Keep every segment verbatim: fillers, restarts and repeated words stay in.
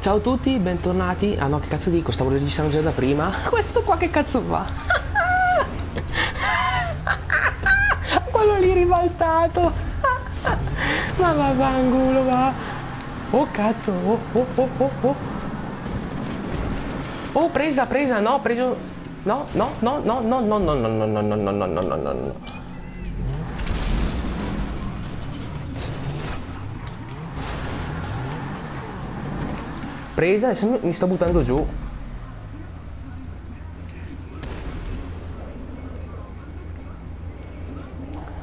Ciao a tutti, bentornati. Ah no, che cazzo dico, stavo registrando già da prima. Questo qua che cazzo fa? Quello lì ribaltato. Ma va, vangolo, va. Oh cazzo, oh, oh, oh, oh, oh. Oh, presa, presa, no, preso. No, no, no, no, no, no, no, no, no, no, no, no, no, no, no, no, no. Presa e mi sto buttando giù.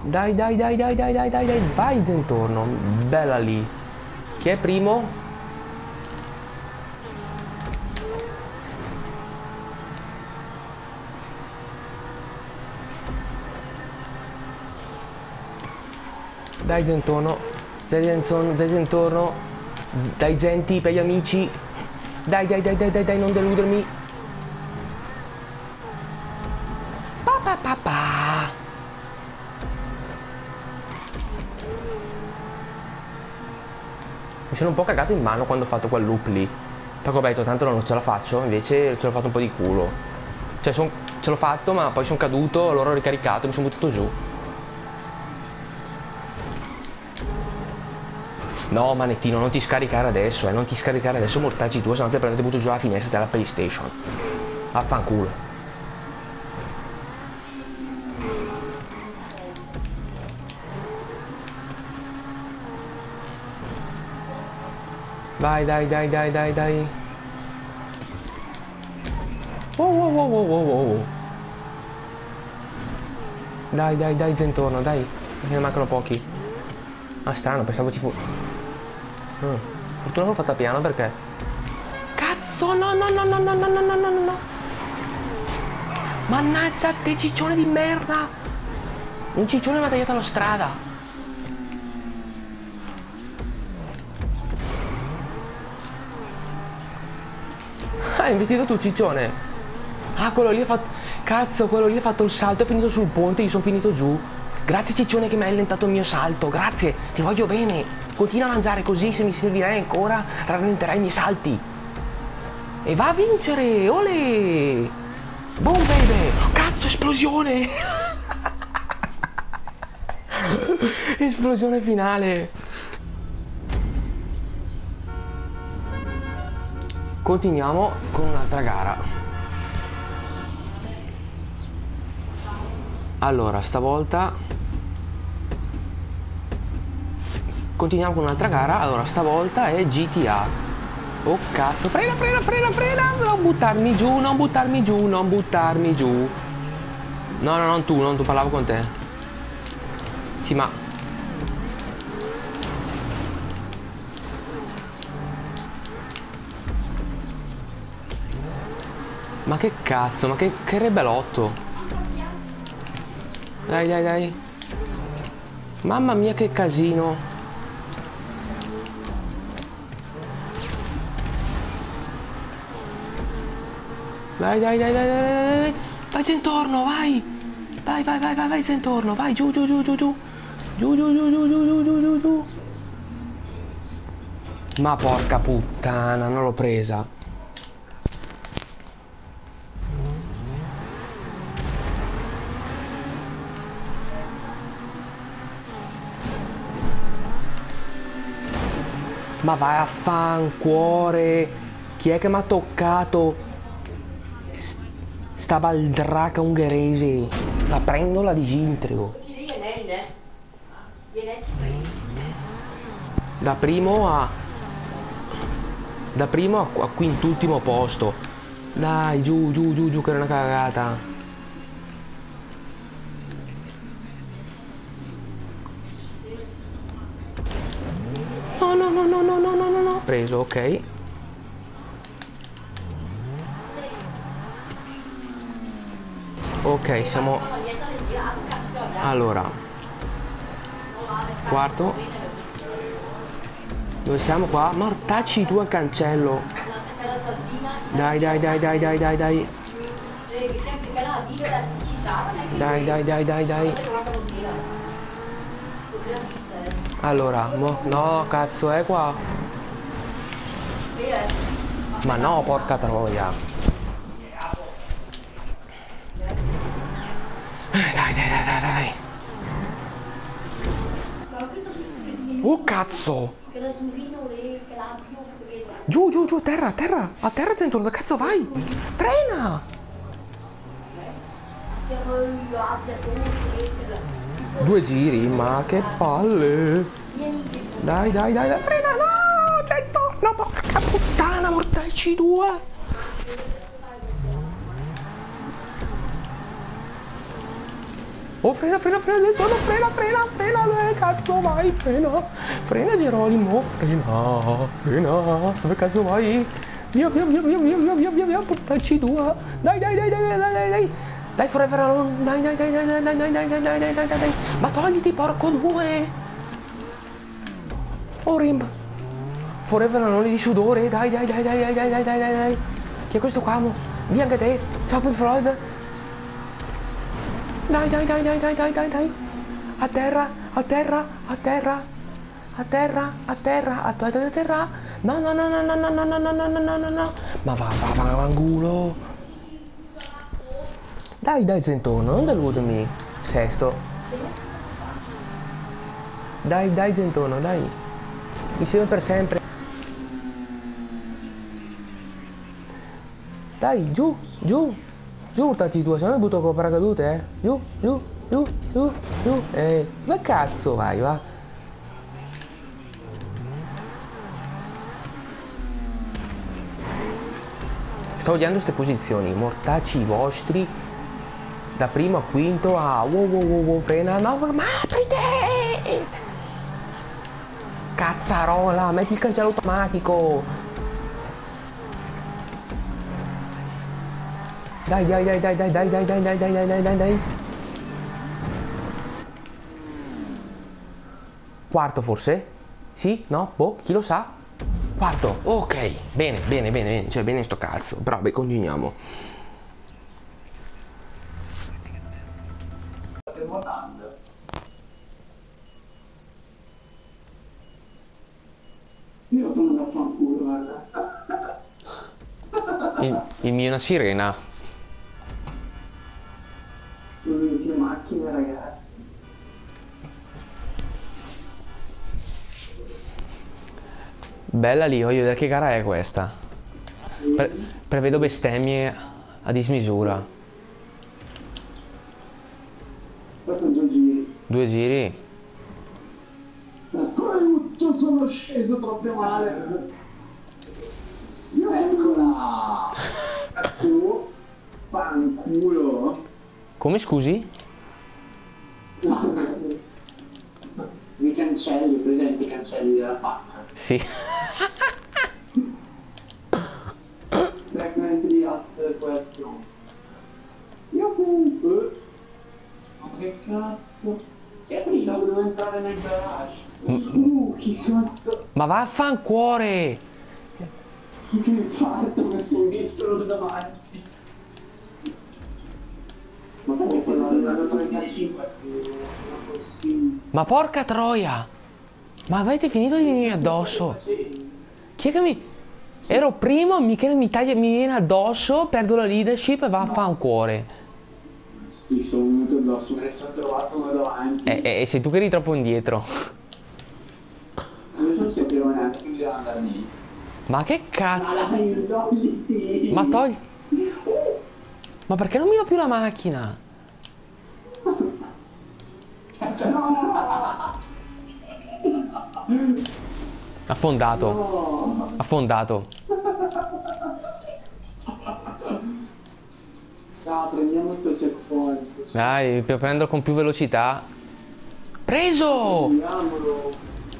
Dai, dai, dai, dai, dai, dai, dai, dai, vai intorno. Bella lì. Chi è primo? Dai intorno. Dai intorno, dai intorno. Dai genti, per gli amici. Dai, dai, dai, dai, dai, dai, non deludermi. Pa, pa, pa, pa. Mi sono un po' cagato in mano quando ho fatto quel loop lì. Poi ho detto, tanto non ce la faccio. Invece ce l'ho fatto un po' di culo. Cioè son, ce l'ho fatto, ma poi sono caduto. Allora ho ricaricato, mi sono buttato giù. No, manettino, non ti scaricare adesso, eh, non ti scaricare adesso, mortaggi tu, se no te prendete butto giù alla finestra della PlayStation. Affanculo. Vai, dai, dai, dai, dai, dai. Oh, oh, oh, oh, oh, oh. Dai, dai, dai, intorno, dai, perché ne mancano pochi. Ah, strano, pensavo ci fosse. Mm. Fortuna l'ho fatta piano perché... Cazzo, no, no, no, no, no, no, no, no, no, no. Mannaggia, te ciccione di merda. Un ciccione mi ha tagliato la strada. Ah, hai investito tu, ciccione. Ah, quello lì ha fatto... Cazzo, quello lì ha fatto il salto, è finito sul ponte, io sono finito giù. Grazie, ciccione, che mi hai allentato il mio salto. Grazie, ti voglio bene. Continua a mangiare così, se mi servirai ancora, rallenterai i miei salti. E va a vincere, ole! Boom baby! Cazzo, esplosione! Esplosione finale! Continuiamo con un'altra gara. Allora, stavolta... Continuiamo con un'altra gara, allora stavolta è G T A. Oh cazzo, frena, frena, frena, frena, non buttarmi giù, non buttarmi giù, non buttarmi giù. No, no, non tu, non tu, parlavo con te. Sì, ma... Ma che cazzo, ma che, che rebelotto. Dai, dai, dai. Mamma mia che casino. Vai, dai, dai, dai, dai, dai, vai intorno, vai! Vai, vai, vai, vai, vai intorno, vai, giù, giù, giù, giù, giù, giù, giù, giù, giù, giù, giù, giù, giù. Ma porca puttana, non l'ho presa. Ma vai a fancuore! Chi è che mi ha toccato? Sta baldraca ungherese, sta prendola di Gintrio. Da primo a... Da primo a, a quintultimo posto. Dai, giù, giù, giù, giù, che era una cagata. No, no, no, no, no, no, no, no, no. Preso, ok. Ok, siamo... Allora... Quarto... Dove siamo qua? Mortacci tu al cancello! Dai, dai, dai, dai, dai, dai, dai! Dai, dai, dai, dai, dai! Allora, mo... No, cazzo, è qua! Ma no, porca troia. Dai, dai, dai, dai, dai. Oh cazzo! Giù, giù, giù, terra, terra! A terra, Zenton, dove cazzo vai? Frena! Due giri, ma che palle! Dai, dai, dai, dai, frena! No, Zenton! No, porca puttana, mortacci due! Oh, frena, frena, frena, Zenton, frena, frena, frena, dove cazzo vai? Frena, frena, Geronimo, frena, frena, dove cazzo vai? Via, via, via, via, via, via, via, via, portacci due! Dai, dai, dai, dai, dai, dai, dai! Dai, forever alone, dai, dai, dai, dai, dai, dai, dai, dai, dai, dai, dai, dai, ma togliti, porco due! Oh, Rim! Forever alone di sudore, dai, dai, dai, dai, dai, dai, dai, dai, dai, dai! Chi è questo qua? Via anche te! Ciao, Pink Floyd! Dai, dai, dai, dai, dai, dai, dai, dai! A terra, a terra, a terra! A terra, a terra, a terra, a terra! No, no, no, no, no, no, no, no, no, no, no, no, no! Ma va, va, va, va, culo! Dai, dai, Zenton, non deludimi. Sesto. Dai, dai, Zenton, dai. Insieme per sempre. Dai, giù, giù. Giù, urtati due, se no mi butto con paracadute, eh. Giù, giù, giù, giù, giù. Eh, ma cazzo vai, va. Sto odiando queste posizioni, mortacci vostri. Da primo a quinto a wow wow wow wow, frena, no ma aprite! Cazzarola, metti il cancello automatico! Dai dai dai dai dai dai dai dai dai dai dai dai dai. Quarto forse? Sì? No? Boh, chi lo sa? Quarto, ok, bene, bene, bene, bene, cioè bene sto cazzo, però beh, continuiamo. Io sono da fanculo, guarda. Il, il mio è una sirena. Mm, che macchina, ragazzi. Bella lì, voglio vedere che gara è questa. Pre- prevedo bestemmie a dismisura. Due giri. Due giri? Aiuto, sono sceso proprio male. Io eccola! Tu, panculo! Come scusi? No. Mi cancelli, presente i cancelli della faccia. Sì. Fragmenti after question. Io comunque... Ma che cazzo? Che prima dovevo entrare nel garage? Uh, che cazzo? Ma vaffanculo! Che infarto, mi sono distrutto davanti. Ma come sono andato trentacinque? Ma porca troia! Ma avete finito di venire addosso? Chi è che mi... Ero primo, Michele mi taglia, mi viene addosso, perdo la leadership e vaffanculo. Sì, sono venuto addosso, me ne sono trovato uno davanti. E eh, eh, sei tu che eri troppo indietro. Io non sapevo neanche che bisogna andare lì. Ma che cazzo? Ma togli... Ma perché non mi va più la macchina? Affondato. No. Affondato. No, prendiamo sto checkpoint. Dai, prendo con più velocità. Preso! Prendiamolo.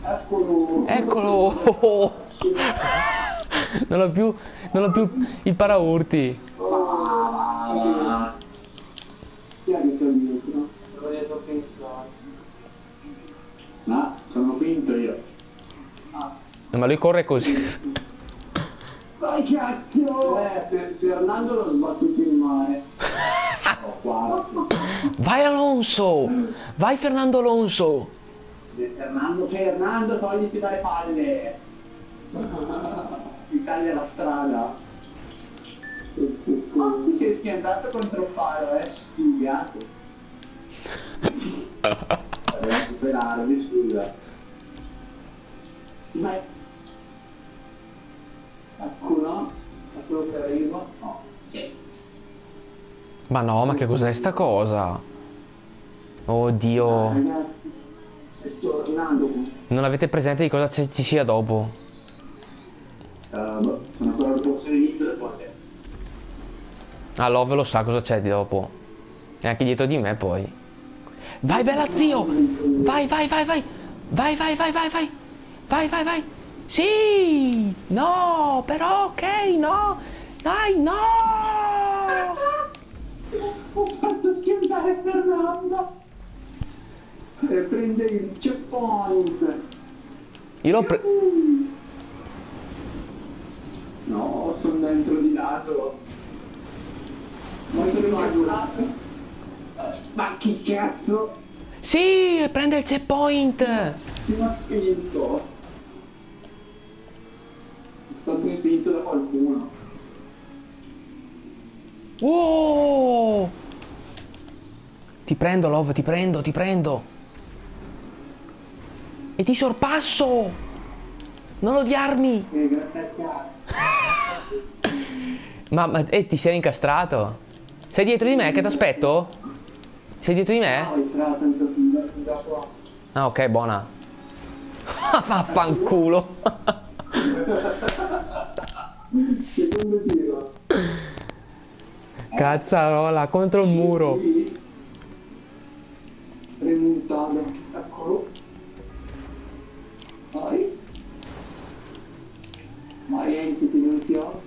Eccolo! Eccolo! Non ho più, non ho più il paraurti. Chi ha vinto il mio? Sono dietro pensare. No, sono vinto io. Ma lui corre così. Vai cacchio! Eh, Fernando l'ho sbattuto in mare. Vai Alonso! Vai Fernando Alonso! Fernando, Fernando, togliti dalle palle! taglia la strada. Ma oh, ti sei schiantato contro il faro, eh, sfigato. Devo superarmi, scusa. Ma è... Qualcuno? Qualcuno che arrivo? No. Ok. Ma no, ma che cos'è sta cosa? Oddio. Ragazzi, sto tornando. Non avete presente di cosa ci sia dopo? Sono ancora la porzione dietro del ponte. Ah, Love lo sa cosa c'è di dopo. E anche dietro di me poi. Vai bella zio! Vai vai vai vai! Vai vai vai vai vai! Vai vai vai! Sì! No! Però ok, no! Dai, no! Ho fatto schiantare Fernando e prende il checkpoint. Io l'ho preso. No, sono dentro di lato. Ma sono rimasto. Ma che cazzo? Sì, prende il checkpoint. Ti ho spinto. È stato spinto da qualcuno. Oh! Ti prendo Love, ti prendo, ti prendo. E ti sorpasso. Non odiarmi. Eh, grazie a te. ma, ma e eh, ti sei incastrato? Sei dietro di me che ti aspetto? Sei dietro di me? Ah ok, buona. Vaffanculo. Secondo giro. Cazzarola contro il muro. Remontare, eccolo. Vai. Ma niente, ti non ti ho.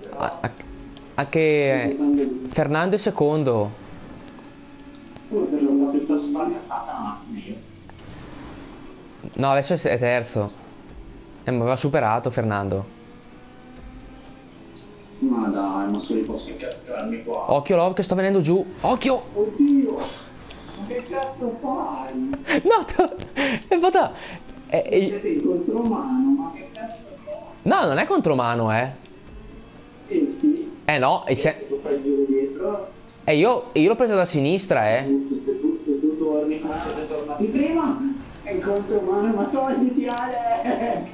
A che Fernando è secondo. No, adesso è terzo. E mi aveva superato Fernando. Ma dai, non so, li posso incastrarmi qua. Occhio Love che sto venendo giù. Occhio! Oddio! Ma che cazzo fai? No, è fatta. È, è... è contromano, ma che cazzo fai? No, non è contromano, eh. Eh sì. Eh no, e c'è... Eh io, io l'ho presa da sinistra, eh. Di prima è in conto umano, ma togliti Ale!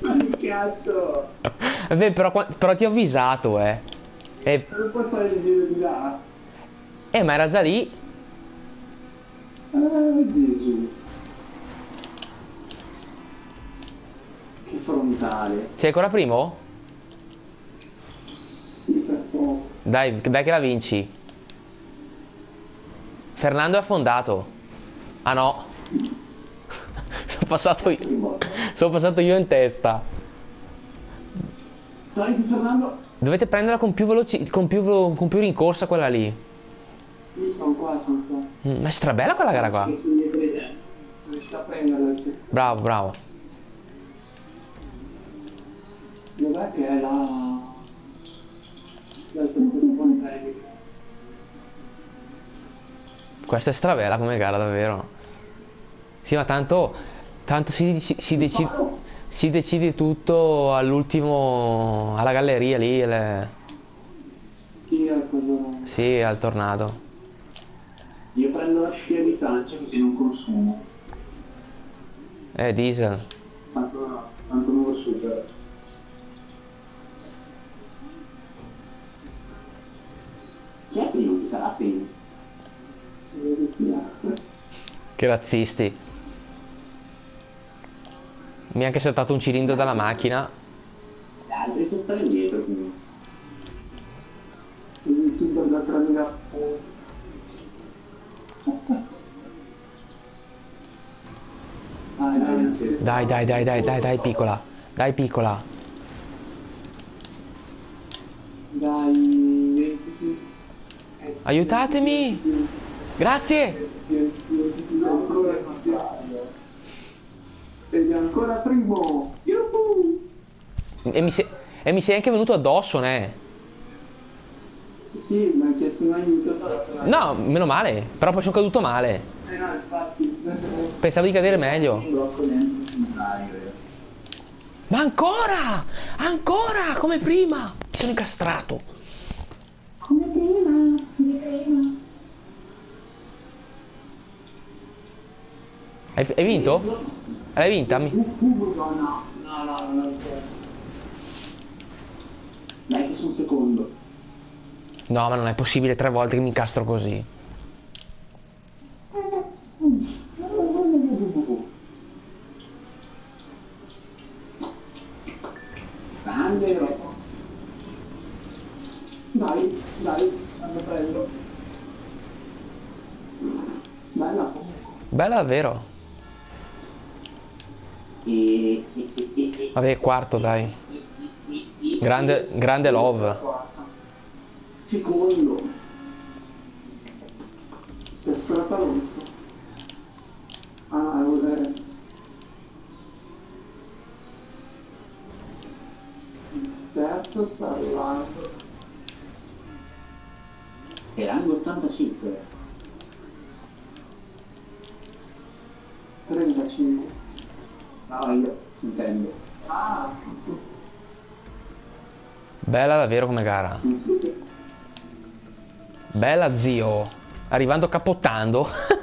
Ma che cazzo! Vabbè, però, però ti ho avvisato, eh. E... Non puoi fare il giro di là. Eh, ma era già lì. Ah, Gesù. Che frontale. Sei ancora primo? Dai, dai che la vinci. Fernando è affondato. Ah no. Sono passato io. Sono passato io in testa. Dai Fernando. Dovete prenderla con più veloci, con più, con più rincorsa quella lì. Io sono qua, sono qua. Ma è strabella quella gara qua. Bravo, bravo. Dov'è che è la... Questa è stravela come gara davvero. Sì, ma tanto tanto si, si, si, decide, si decide tutto all'ultimo, alla galleria lì le... Sì, al tornado. Io prendo la scia di tancia così non consumo. Eh, diesel. Tanto non lo supero. Che razzisti. Mi ha anche saltato un cilindro dalla macchina. Gli altri sono stati indietro quindi. Dai dai dai dai dai dai piccola. Dai piccola. Dai. Aiutatemi! Grazie! Sei ancora primo! E mi sei, e mi sei anche venuto addosso, ne? Sì, ma che sono aiutato. No, meno male, però poi sono caduto male. Eh no, infatti. Pensavo di cadere meglio. Ma ancora! Ancora! Come prima! Sono incastrato! Come prima! Come prima! Hai, hai vinto? L'hai vinta? No, no, no, no, no. Dai, che sono secondo. No, ma non è possibile tre volte che mi incastro così. Dai, dai, lo prendo. Bella. Bella, vero? Vabbè, quarto, dai. Grande, grande love. Secondo. Per stratalento. Ah, vabbè. Terzo sta arrivando. È rango ottantacinque. trentacinque. No, io intendo. Ah. Bella davvero come gara. Bella, zio. Arrivando capottando.